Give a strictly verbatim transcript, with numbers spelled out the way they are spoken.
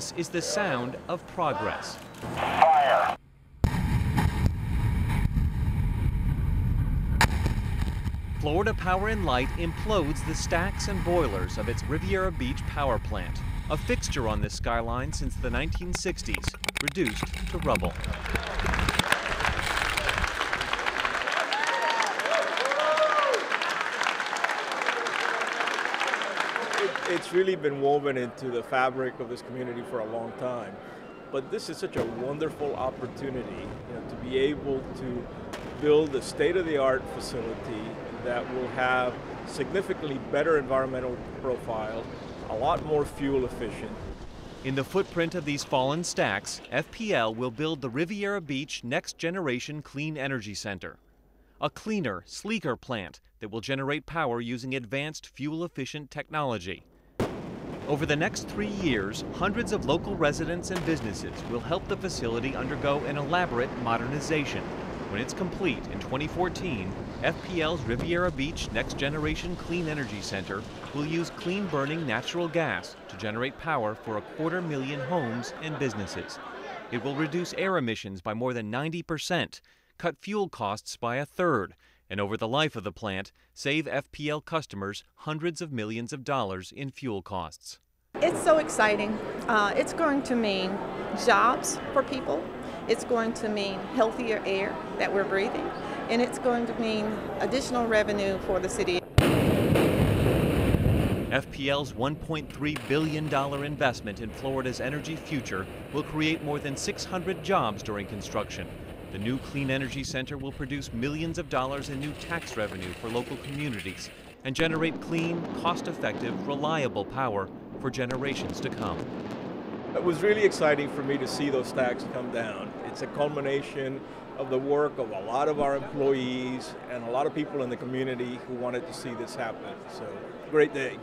This is the sound of progress. Fire. Florida Power and Light implodes the stacks and boilers of its Riviera Beach power plant, a fixture on this skyline since the nineteen sixties, reduced to rubble. It's really been woven into the fabric of this community for a long time. But this is such a wonderful opportunity, you know, to be able to build a state-of-the-art facility that will have significantly better environmental profile, a lot more fuel efficient. In the footprint of these fallen stacks, F P L will build the Riviera Beach Next Generation Clean Energy Center, a cleaner, sleeker plant that will generate power using advanced fuel-efficient technology. Over the next three years, hundreds of local residents and businesses will help the facility undergo an elaborate modernization. When it's complete in twenty fourteen, F P L's Riviera Beach Next Generation Clean Energy Center will use clean-burning natural gas to generate power for a quarter million homes and businesses. It will reduce air emissions by more than ninety percent, cut fuel costs by a third, and over the life of the plant, save F P L customers hundreds of millions of dollars in fuel costs. It's so exciting. Uh, it's going to mean jobs for people. It's going to mean healthier air that we're breathing. And it's going to mean additional revenue for the city. F P L's one point three billion dollar investment in Florida's energy future will create more than six hundred jobs during construction. The new Clean Energy Center will produce millions of dollars in new tax revenue for local communities and generate clean, cost-effective, reliable power for generations to come. It was really exciting for me to see those stacks come down. It's a culmination of the work of a lot of our employees and a lot of people in the community who wanted to see this happen. So, great day.